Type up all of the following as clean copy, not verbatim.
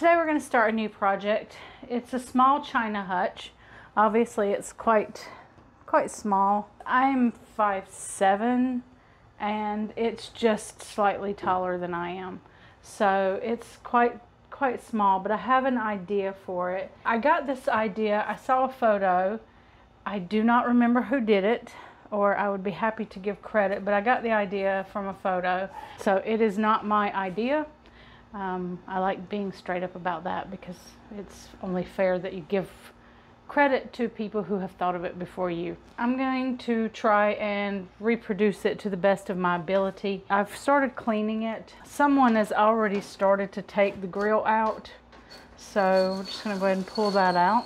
Today we're going to start a new project. It's a small china hutch. Obviously it's quite small. I'm 5'7", and it's just slightly taller than I am. So it's quite small, but I have an idea for it. I got this idea, I saw a photo. I do not remember who did it, or I would be happy to give credit, but I got the idea from a photo. So it is not my idea. I like being straight up about that because it's only fair that you give credit to people who have thought of it before you. I'm going to try and reproduce it to the best of my ability. I've started cleaning it. Someone has already started to take the grill out, so we're just going to go ahead and pull that out.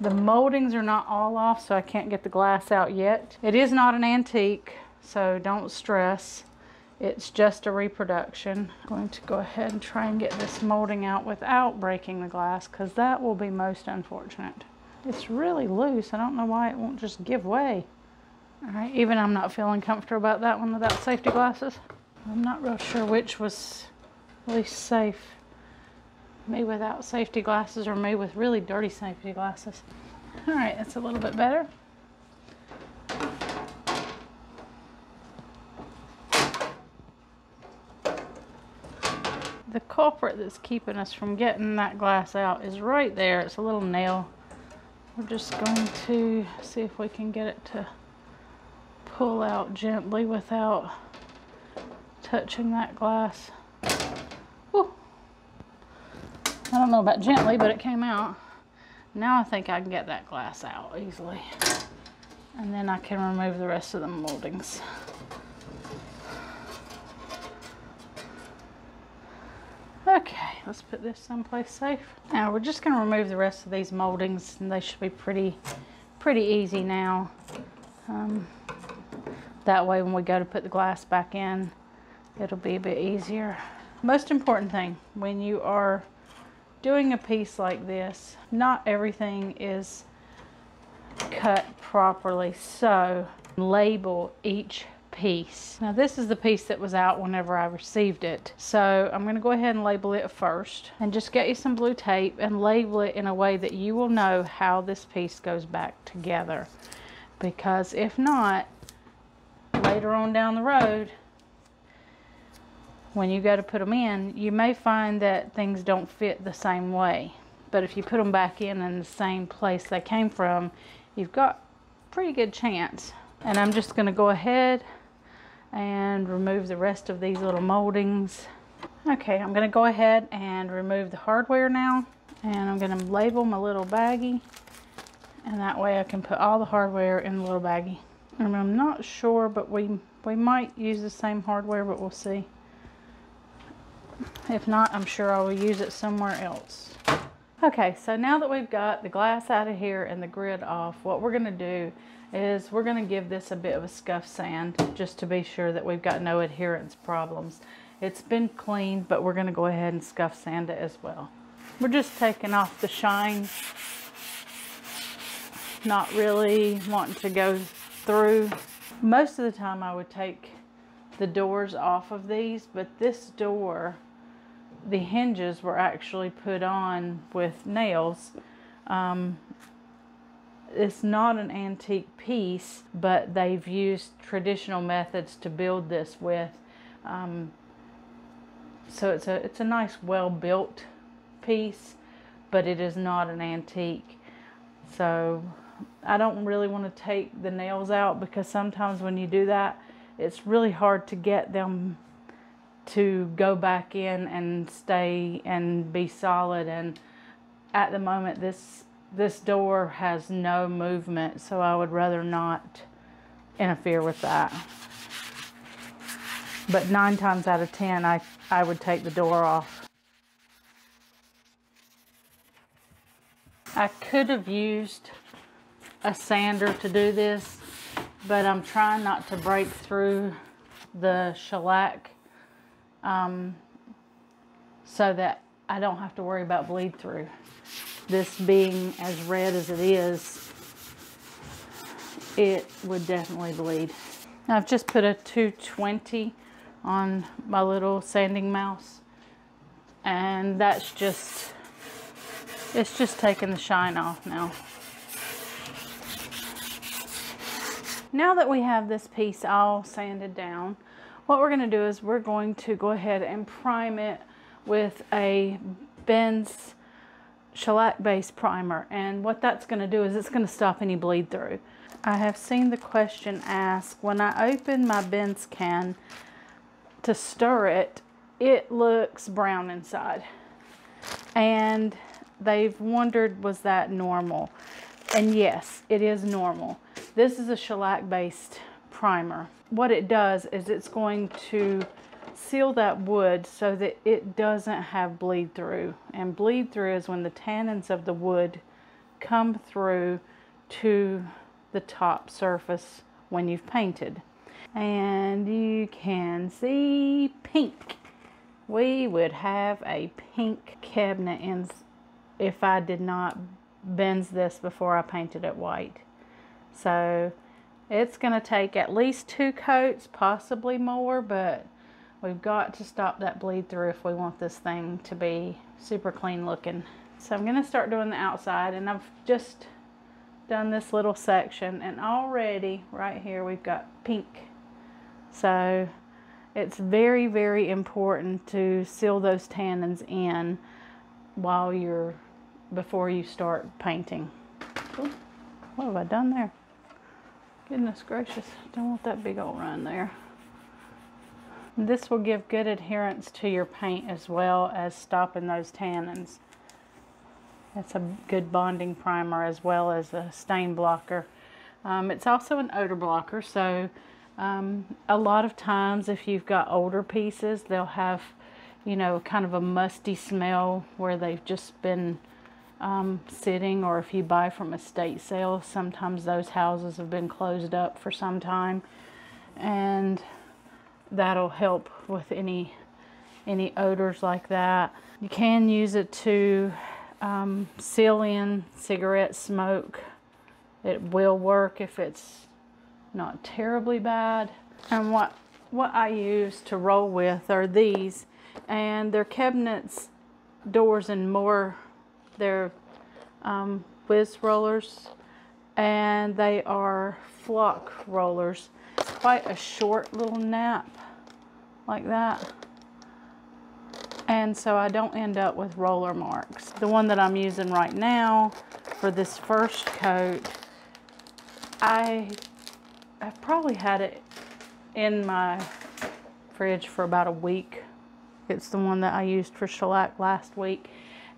The moldings are not all off, so I can't get the glass out yet. It is not an antique, so don't stress. It's just a reproduction. I'm going to go ahead and try and get this molding out without breaking the glass, because that will be most unfortunate. It's really loose. I don't know why it won't just give way. All right, even I'm not feeling comfortable about that one without safety glasses. I'm not real sure which was least safe. Me without safety glasses or me with really dirty safety glasses. All right, that's a little bit better. The culprit that's keeping us from getting that glass out is right there. It's a little nail. We're just going to see if we can get it to pull out gently without touching that glass. Whew. I don't know about gently, but it came out. Now I think I can get that glass out easily. And then I can remove the rest of the moldings. Okay, let's put this someplace safe. Now we're just going to remove the rest of these moldings, and they should be pretty easy now. That way when we go to put the glass back in, it'll be a bit easier. Most important thing, when you are doing a piece like this, not everything is cut properly, so label each piece. Now this is the piece that was out whenever I received it, so I'm going to go ahead and label it first, and just get you some blue tape and label it in a way that you will know how this piece goes back together, because if not, later on down the road when you go to put them in, you may find that things don't fit the same way. But if you put them back in the same place they came from, you've got pretty good chance. And I'm just going to go ahead and remove the rest of these little moldings. Okay, I'm going to go ahead and remove the hardware now, and I'm going to label my little baggie, and that way I can put all the hardware in the little baggie. And I'm not sure, but we might use the same hardware, but we'll see. If not, I'm sure I will use it somewhere else. Okay, so now that we've got the glass out of here and the grid off, what we're going to do is we're going to give this a bit of a scuff sand, just to be sure that we've got no adherence problems. It's been cleaned, but we're going to go ahead and scuff sand it as well. We're just taking off the shine, not really wanting to go through. Most of the time I would take the doors off of these, but this door, the hinges were actually put on with nails. It's not an antique piece, but they've used traditional methods to build this with. So it's a nice, well-built piece, but it is not an antique. So I don't really want to take the nails out, because sometimes when you do that, it's really hard to get them to go back in and stay and be solid. And at the moment, this door has no movement, so I would rather not interfere with that. But 9 times out of 10, I would take the door off. I could have used a sander to do this, but I'm trying not to break through the shellac so that I don't have to worry about bleed through. This being as red as it is, it would definitely bleed. I've just put a 220 on my little sanding mouse and that's just, it's just taking the shine off now. Now that we have this piece all sanded down, what we're going to do is we're going to go ahead and prime it with a Ben's shellac based primer, and what that's going to do is it's going to stop any bleed through. I have seen the question asked, when I open my Ben's can to stir it, it looks brown inside, and they've wondered, was that normal? And yes, it is normal. This is a shellac based primer. What it does is it's going to seal that wood so that it doesn't have bleed through, and bleed through is when the tannins of the wood come through to the top surface when you've painted. And you can see pink. We would have a pink cabinet in if I did not Ben's this before I painted it white. So it's going to take at least 2 coats, possibly more, but we've got to stop that bleed through if we want this thing to be super clean looking. So I'm going to start doing the outside, and I've just done this little section, and already right here we've got pink. So it's very, very important to seal those tannins in while you're, before you start painting. Ooh, what have I done there? Goodness gracious, don't want that big old run there. This will give good adherence to your paint as well as stopping those tannins. It's a good bonding primer as well as a stain blocker. It's also an odor blocker, so a lot of times if you've got older pieces, they'll have, you know, kind of a musty smell where they've just been sitting, or if you buy from estate sales, sometimes those houses have been closed up for some time, and that'll help with any odors like that. You can use it to seal in cigarette smoke. It will work if it's not terribly bad. And what I use to roll with are these, and they're cabinets, doors, and more. They're whiz rollers, and they are flock rollers. Quite a short little nap like that, and so I don't end up with roller marks. The one that I'm using right now for this first coat, I've probably had it in my fridge for about a week. It's the one that I used for shellac last week,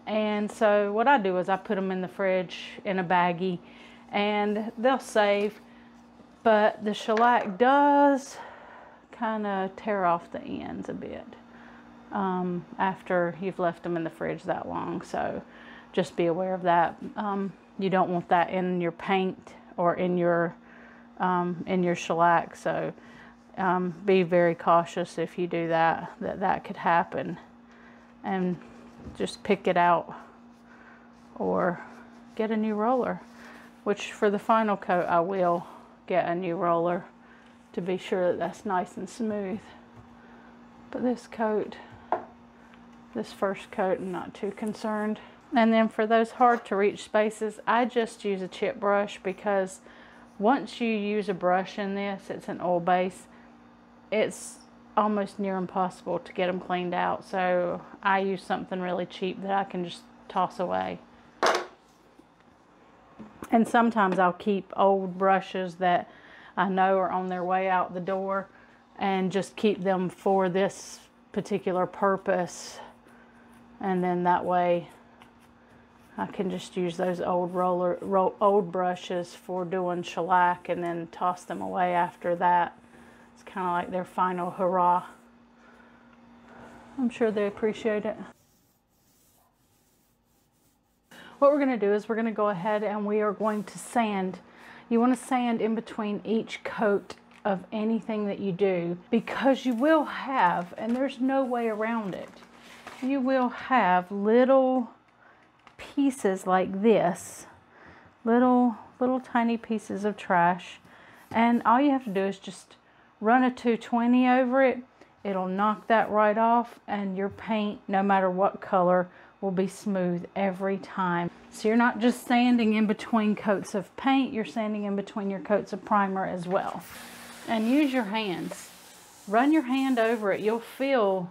and so what I do is I put them in the fridge in a baggie, and they'll save. But the shellac does kind of tear off the ends a bit after you've left them in the fridge that long. So just be aware of that. You don't want that in your paint or in your shellac. So be very cautious if you do that, that could happen. And just pick it out or get a new roller, which for the final coat I will get a new roller to be sure that that's nice and smooth. But this coat, this first coat, I'm not too concerned. And then for those hard to reach spaces, I just use a chip brush, because once you use a brush in this, it's an oil base, it's almost near impossible to get them cleaned out. So I use something really cheap that I can just toss away. And sometimes I'll keep old brushes that I know are on their way out the door and just keep them for this particular purpose. And then that way I can just use those old old brushes for doing shellac and then toss them away after that. It's kind of like their final hurrah. I'm sure they appreciate it. What we're going to do is we're going to go ahead and we are going to sand. You want to sand in between each coat of anything that you do, because you will have, and there's no way around it, you will have little pieces like this, little tiny pieces of trash, and all you have to do is just run a 220 over it It'll knock that right off, and your paint, no matter what color, will be smooth every time. So you're not just sanding in between coats of paint, you're sanding in between your coats of primer as well. And use your hands. Run your hand over it. You'll feel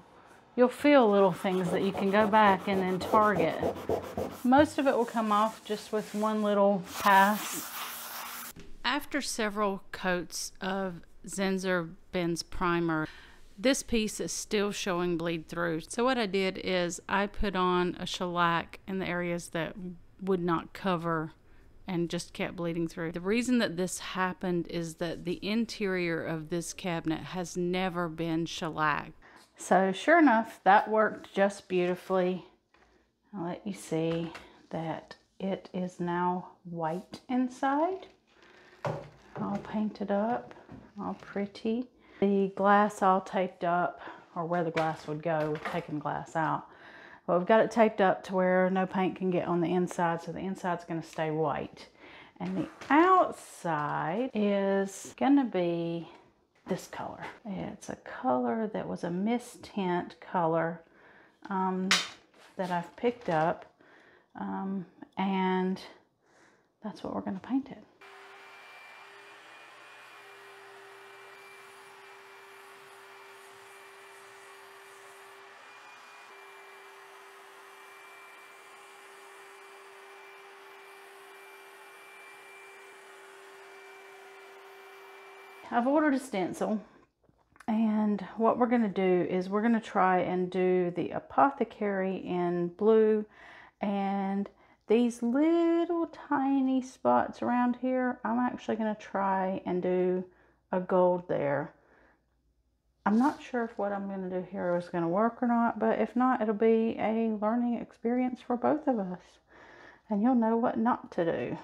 little things that you can go back and then target. Most of it will come off just with one little pass. After several coats of Zinsser Ben's primer, this piece is still showing bleed through. So what I did is I put on a shellac in the areas that would not cover and just kept bleeding through. The reason that this happened is that the interior of this cabinet has never been shellac. So sure enough, that worked just beautifully. I'll let you see that it is now white inside. All painted up, all pretty. The glass all taped up, or where the glass would go, we've taken glass out. But we've got it taped up to where no paint can get on the inside, so the inside's gonna stay white. And the outside is gonna be this color. It's a color that was a mist tint color that I've picked up, and that's what we're gonna paint it. I've ordered a stencil, and what we're going to do is we're going to try and do the Apothecary in blue, and these little tiny spots around here, I'm actually going to try and do a gold there. I'm not sure if what I'm going to do here is going to work or not, but if not, it'll be a learning experience for both of us, and you'll know what not to do.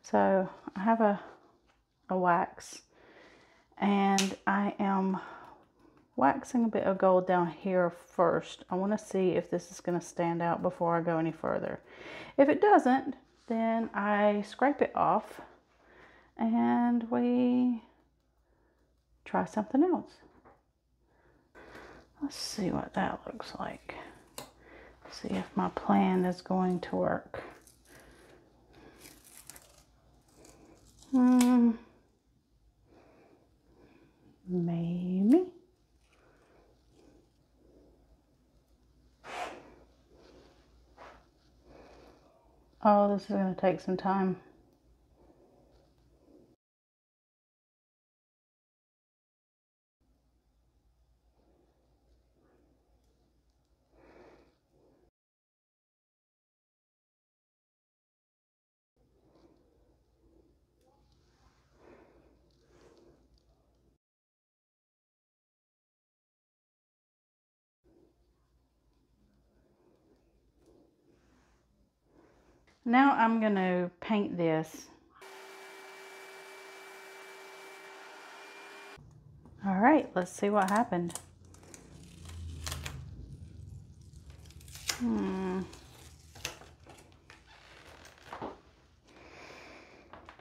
So I have a wax, and I am waxing a bit of gold down here first. I want to see if this is going to stand out before I go any further. If it doesn't, then I scrape it off and we try something else. Let's see what that looks like. See if my plan is going to work. Maybe. Oh, this is going to take some time. Now I'm going to paint this. All right, let's see what happened. We'll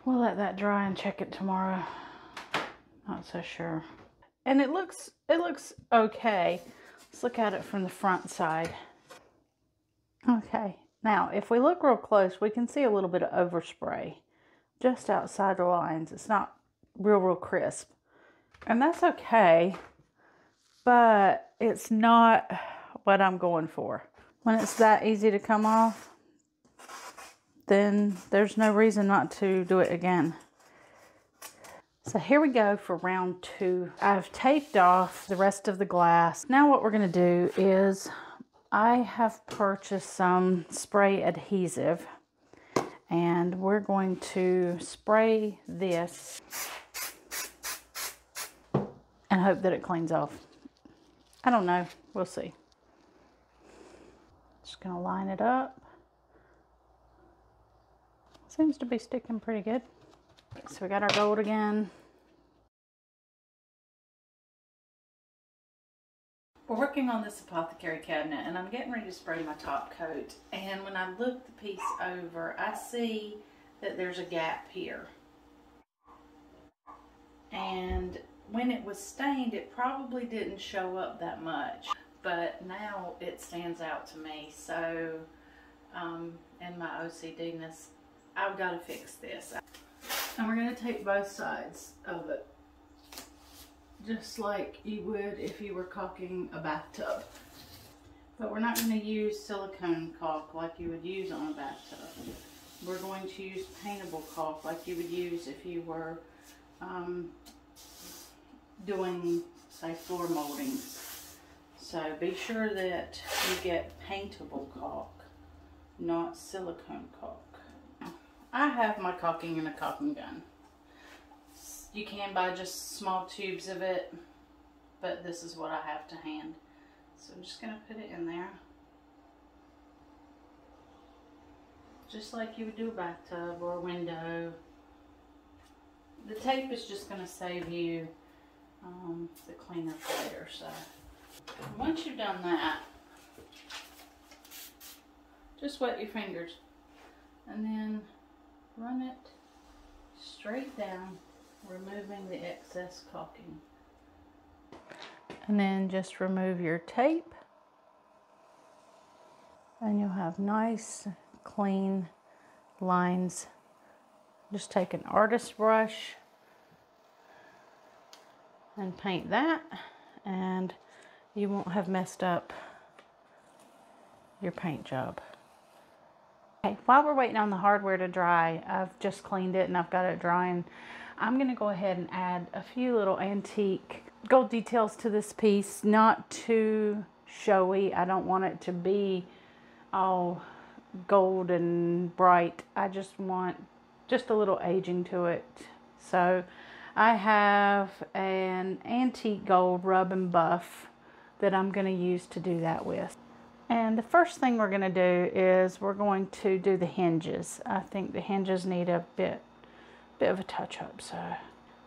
let that dry and check it tomorrow. Not so sure. And it looks okay. Let's look at it from the front side. Okay. Now, if we look real close, we can see a little bit of overspray just outside the lines. It's not real crisp, and that's okay, but it's not what I'm going for. When it's that easy to come off, then there's no reason not to do it again. So here we go for round two. I've taped off the rest of the glass. Now what we're going to do is I have purchased some spray adhesive, and we're going to spray this and hope that it cleans off. I don't know. We'll see. Just going to line it up. Seems to be sticking pretty good. So we got our gold again. We're working on this Apothecary cabinet, and I'm getting ready to spray my top coat, and when I look the piece over, I see that there's a gap here. and when it was stained, it probably didn't show up that much, but now it stands out to me. So, and my OCD-ness, I've got to fix this. And we're going to take both sides of it, just like you would if you were caulking a bathtub. But we're not going to use silicone caulk like you would use on a bathtub. We're going to use paintable caulk like you would use if you were doing, say, floor moldings. So be sure that you get paintable caulk, not silicone caulk. I have my caulking in a caulking gun. You can buy just small tubes of it, but this is what I have to hand. So I'm just going to put it in there. Just like you would do a bathtub or a window. The tape is just going to save you the cleanup later. So once you've done that, just wet your fingers and then run it straight down, removing the excess caulking. And then just remove your tape and you'll have nice clean lines. Just take an artist's brush and paint that, and you won't have messed up your paint job. Okay, while we're waiting on the hardware to dry, I've just cleaned it and I've got it drying. I'm going to go ahead and add a few little antique gold details to this piece. Not too showy. I don't want it to be all gold and bright. I just want just a little aging to it. So I have an antique gold Rub and Buff that I'm going to use to do that with. And the first thing we're going to do is we're going to do the hinges. I think the hinges need a bit of a touch-up. So,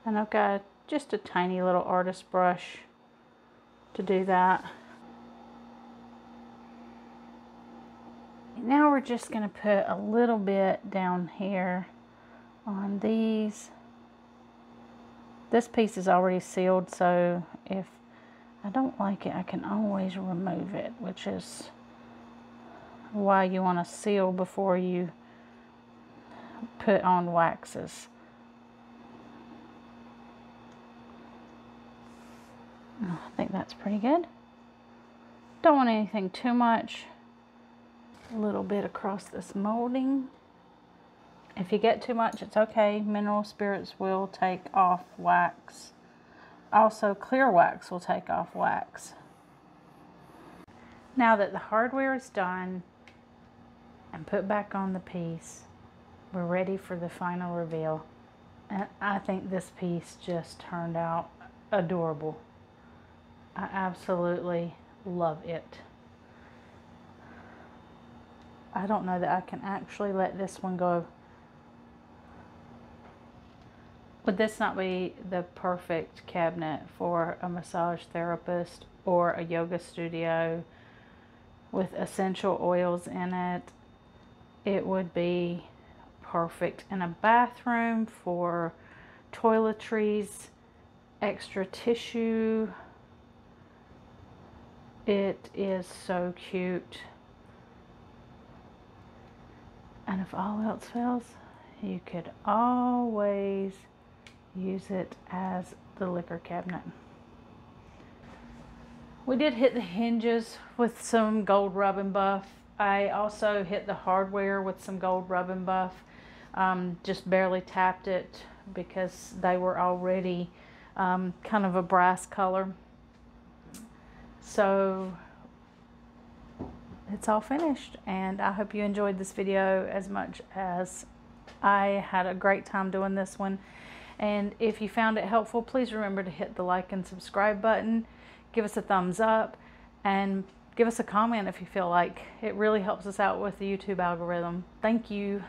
and I've got just a tiny little artist brush to do that. Now we're just going to put a little bit down here on these. This piece is already sealed, so if I don't like it, I can always remove it, which is why you want to seal before you put on waxes. I think that's pretty good. Don't want anything too much. A little bit across this molding. If you get too much, it's okay. Mineral spirits will take off wax. Also, clear wax will take off wax. Now that the hardware is done and put back on the piece, we're ready for the final reveal. And I think this piece just turned out adorable. I absolutely love it. I don't know that I can actually let this one go. Would this not be the perfect cabinet for a massage therapist or a yoga studio with essential oils in it? It would be perfect in a bathroom for toiletries, extra tissue. It is so cute. And if all else fails, you could always use it as the liquor cabinet. We did hit the hinges with some gold Rub and Buff. I also hit the hardware with some gold Rub and Buff. Just barely tapped it because they were already kind of a brass color. So it's all finished, and I hope you enjoyed this video as much as I had a great time doing this one. And if you found it helpful, please remember to hit the like and subscribe button. Give us a thumbs up and give us a comment if you feel like. It really helps us out with the YouTube algorithm. Thank you.